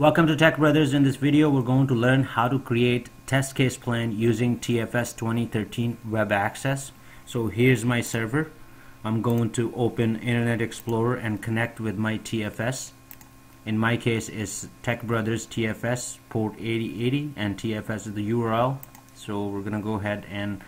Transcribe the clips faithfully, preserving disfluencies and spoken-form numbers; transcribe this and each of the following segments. Welcome to Tech Brothers. In this video we're going to learn how to create test case plan using T F S twenty thirteen Web Access. So here's my server. I'm going to open Internet Explorer and connect with my T F S. In my case it's Tech Brothers T F S port eighty eighty and T F S is the U R L. So we're gonna go ahead and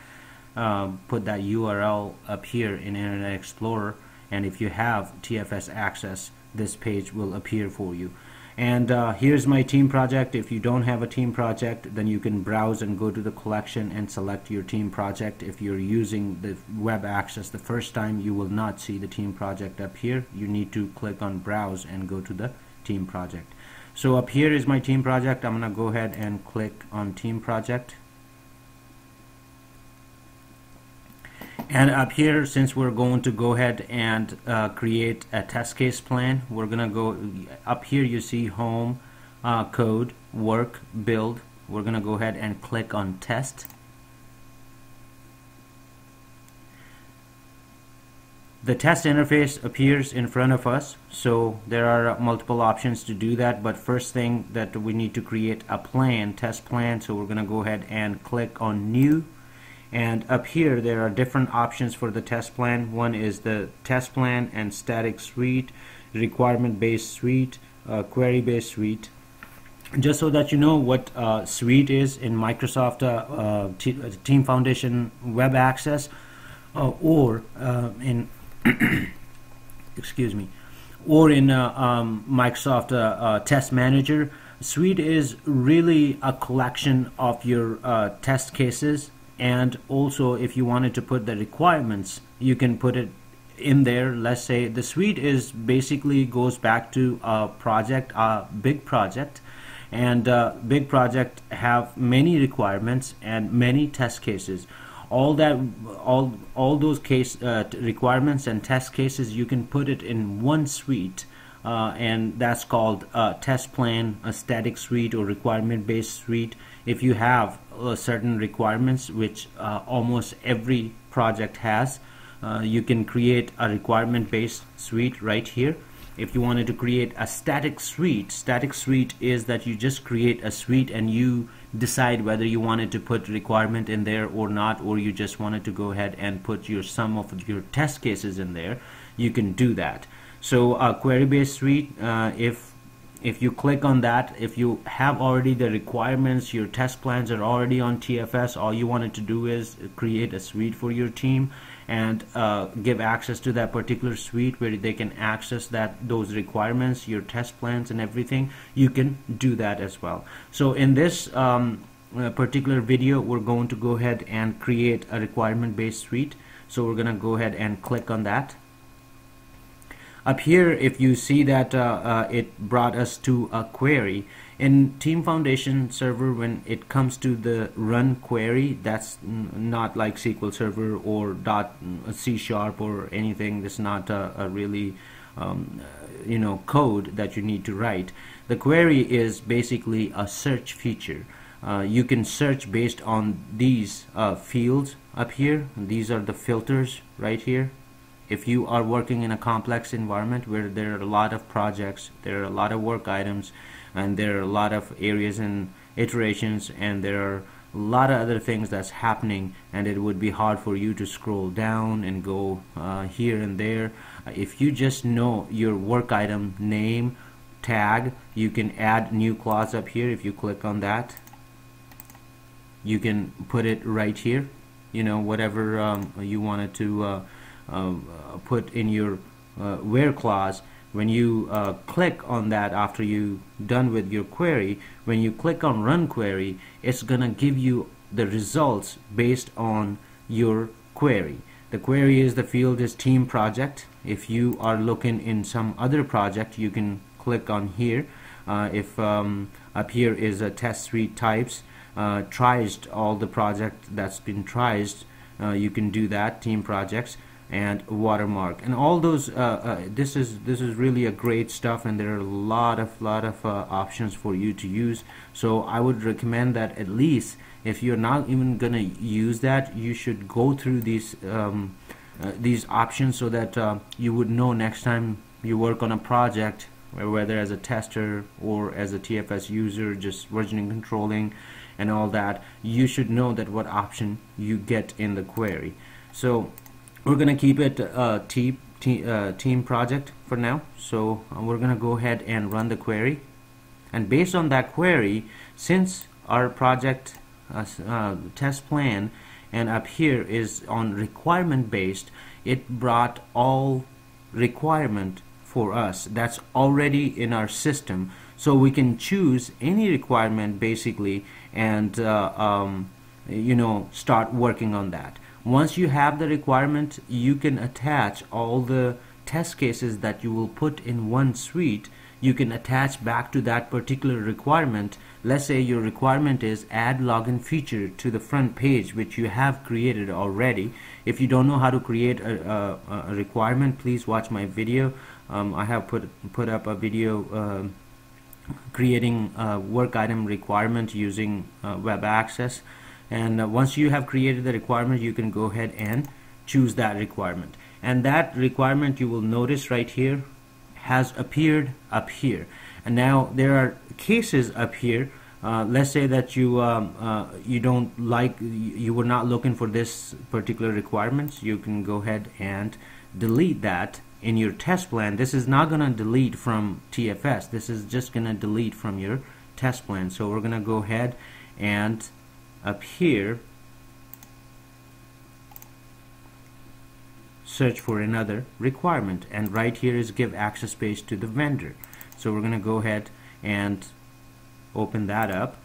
uh, put that U R L up here in Internet Explorer, and if you have T F S access this page will appear for you. And uh, here's my team project. If you don't have a team project, then you can browse and go to the collection and select your team project. If you're using the web access the first time, you will not see the team project up here. You need to click on browse and go to the team project. So up here is my team project. I'm gonna go ahead and click on team project, and up here, since we're going to go ahead and uh, create a test case plan, we're gonna go up here. You see home, uh, code, work, build. We're gonna go ahead and click on test. The test interface appears in front of us, so there are multiple options to do that, but first thing that we need to create a plan, test plan. So we're gonna go ahead and click on new, and up here there are different options for the test plan. One is the test plan and static suite, requirement based suite, uh, query based suite. Just so that you know what uh, suite is in Microsoft uh, uh, Team Foundation Web Access, uh, or uh, in excuse me, or in uh, um, Microsoft uh, uh, Test Manager. Suite is really a collection of your uh, test cases. And also, if you wanted to put the requirements, you can put it in there. Let's say the suite is basically goes back to a project, a big project, and uh, big project have many requirements and many test cases. All that, all all those case uh, requirements and test cases, you can put it in one suite, uh, and that's called a test plan, a static suite, or requirement-based suite. If you have uh, certain requirements, which uh, almost every project has, uh, you can create a requirement based suite right here. If you wanted to create a static suite, static suite is that you just create a suite and you decide whether you wanted to put requirement in there or not, or you just wanted to go ahead and put your sum of your test cases in there, you can do that. So a query based suite, uh, if If you click on that, if you have already the requirements, your test plans are already on T F S, all you wanted to do is create a suite for your team and uh, give access to that particular suite where they can access that those requirements, your test plans and everything, you can do that as well. So in this um, particular video, we're going to go ahead and create a requirement-based suite. So we're gonna go ahead and click on that. Up here, if you see that uh, uh, it brought us to a query in Team Foundation Server. When it comes to the run query, that's not like S Q L Server or dot C sharp or anything. That's not a, a really um, you know code that you need to write. The query is basically a search feature. Uh, you can search based on these uh, fields up here. These are the filters right here. If you are working in a complex environment where there are a lot of projects, there are a lot of work items, and there are a lot of areas and iterations, and there are a lot of other things that's happening, and it would be hard for you to scroll down and go uh, here and there. If you just know your work item name, tag, you can add new clause up here. If you click on that, you can put it right here, you know, whatever um, you wanted to uh, Uh, put in your uh, where clause. When you uh, click on that after you done with your query, when you click on run query, it's gonna give you the results based on your query. The query is, the field is team project. If you are looking in some other project, you can click on here. Uh, if um, up here is a test suite types, uh, triaged, all the project that's been triaged, uh, you can do that, team projects, and watermark, and all those uh, uh, this is this is really a great stuff, and there are a lot of lot of uh, options for you to use. So I would recommend that at least if you're not even gonna use that, you should go through these um, uh, these options so that uh, you would know next time you work on a project whether as a tester or as a T F S user, just versioning controlling and all that, you should know that what option you get in the query. So we're gonna keep it uh, team, team, uh, team project for now. So we're gonna go ahead and run the query, and based on that query, since our project uh, uh, test plan and up here is on requirement based, it brought all requirement for us that's already in our system, so we can choose any requirement basically and uh, um, you know, start working on that. Once you have the requirement, you can attach all the test cases that you will put in one suite. You can attach back to that particular requirement. Let's say your requirement is add login feature to the front page, which you have created already. If you don't know how to create a, a, a requirement, please watch my video. Um, I have put put up a video uh, creating a work item requirement using uh, web access. And uh, once you have created the requirement, you can go ahead and choose that requirement. And that requirement, you will notice right here, has appeared up here. And now there are cases up here. Uh, let's say that you um, uh, you don't like, you were not looking for this particular requirements. You can go ahead and delete that in your test plan. This is not going to delete from T F S. This is just going to delete from your test plan. So we're going to go ahead and up here search for another requirement, and right here is give access space to the vendor. So we're going to go ahead and open that up.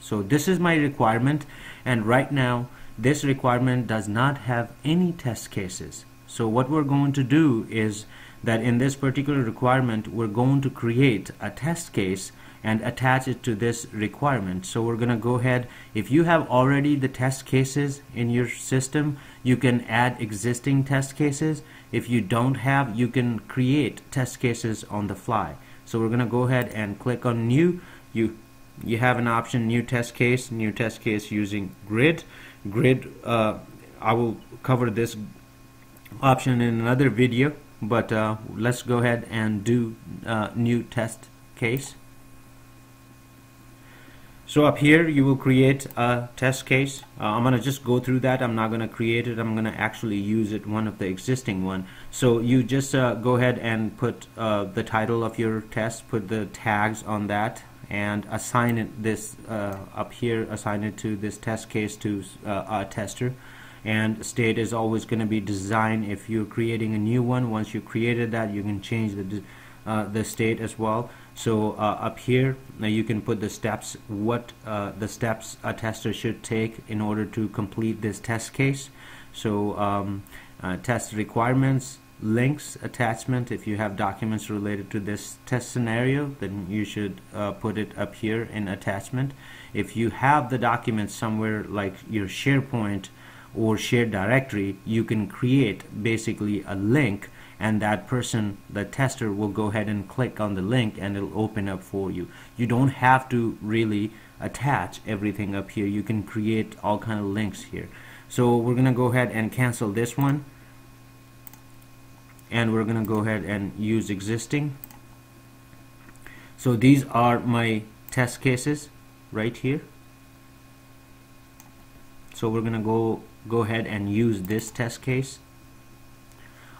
So this is my requirement, and right now this requirement does not have any test cases. So what we're going to do is that in this particular requirement, we're going to create a test case and attach it to this requirement. So we're gonna go ahead, if you have already the test cases in your system, you can add existing test cases. If you don't have, you can create test cases on the fly. So we're gonna go ahead and click on new. You you have an option, new test case, new test case using grid. Grid, uh, I will cover this option in another video, but uh, let's go ahead and do uh, new test case. So up here you will create a test case. uh, I'm gonna just go through that. I'm not gonna create it. I'm gonna actually use it, one of the existing one. So you just uh, go ahead and put uh, the title of your test, put the tags on that, and assign it this uh, up here, assign it to this test case to uh, a tester. And state is always going to be design. If you're creating a new one, once you created that, you can change the uh, the state as well. So uh, up here now you can put the steps, what uh, the steps a tester should take in order to complete this test case. So um, uh, test requirements, links, attachment. If you have documents related to this test scenario, then you should uh, put it up here in attachment. If you have the documents somewhere like your SharePoint or shared directory, you can create basically a link, and that person, the tester, will go ahead and click on the link and it'll open up for you. You don't have to really attach everything up here. You can create all kind of links here. So we're gonna go ahead and cancel this one, and we're gonna go ahead and use existing. So these are my test cases right here. So we're gonna go go ahead and use this test case.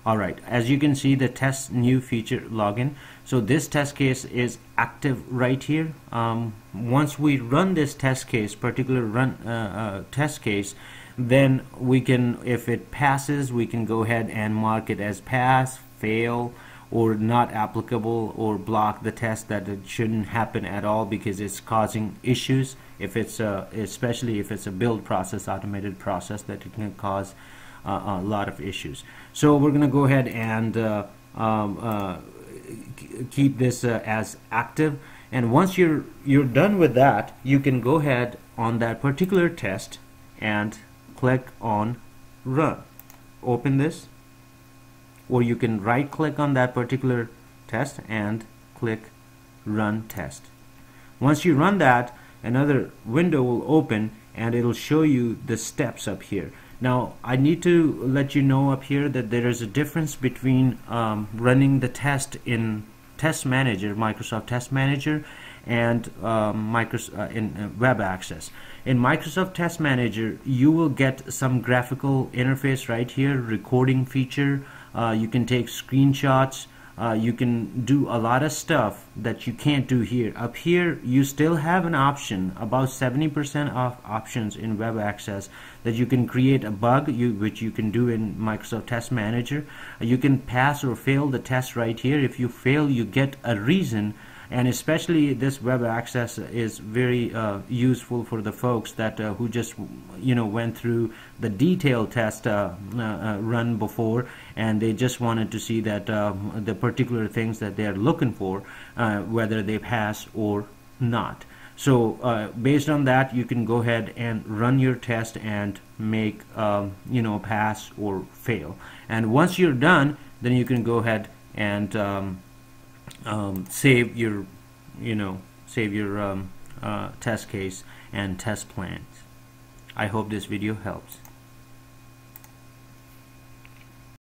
Alright, as you can see, the test new feature login. So this test case is active right here. Um, once we run this test case, particular run uh, uh, test case, then we can, if it passes, we can go ahead and mark it as pass, fail, or not applicable, or block the test that it shouldn't happen at all because it's causing issues. If it's a, especially if it's a build process, automated process, that it can cause uh, a lot of issues. So we're gonna go ahead and uh, um, uh, keep this uh, as active, and once you're you're done with that, you can go ahead on that particular test and click on run, open this, or you can right click on that particular test and click run test. Once you run that, another window will open and it'll show you the steps up here. Now I need to let you know up here that there is a difference between um, running the test in Test Manager, Microsoft Test Manager, and um, Microsoft, uh, in uh, Web Access. In Microsoft Test Manager, you will get some graphical interface right here, recording feature. Uh, you can take screenshots. Uh, you can do a lot of stuff that you can't do here. Up here, you still have an option, about seventy percent of options in Web Access, that you can create a bug, you, which you can do in Microsoft Test Manager. You can pass or fail the test right here. If you fail, you get a reason. And especially this Web Access is very uh, useful for the folks that uh, who just you know went through the detailed test uh, uh, run before, and they just wanted to see that uh, the particular things that they are looking for, uh, whether they pass or not. So uh, based on that, you can go ahead and run your test and make um, you know pass or fail. And once you're done, then you can go ahead and um, Um, save your, you know, save your um, uh, test case and test plans. I hope this video helps.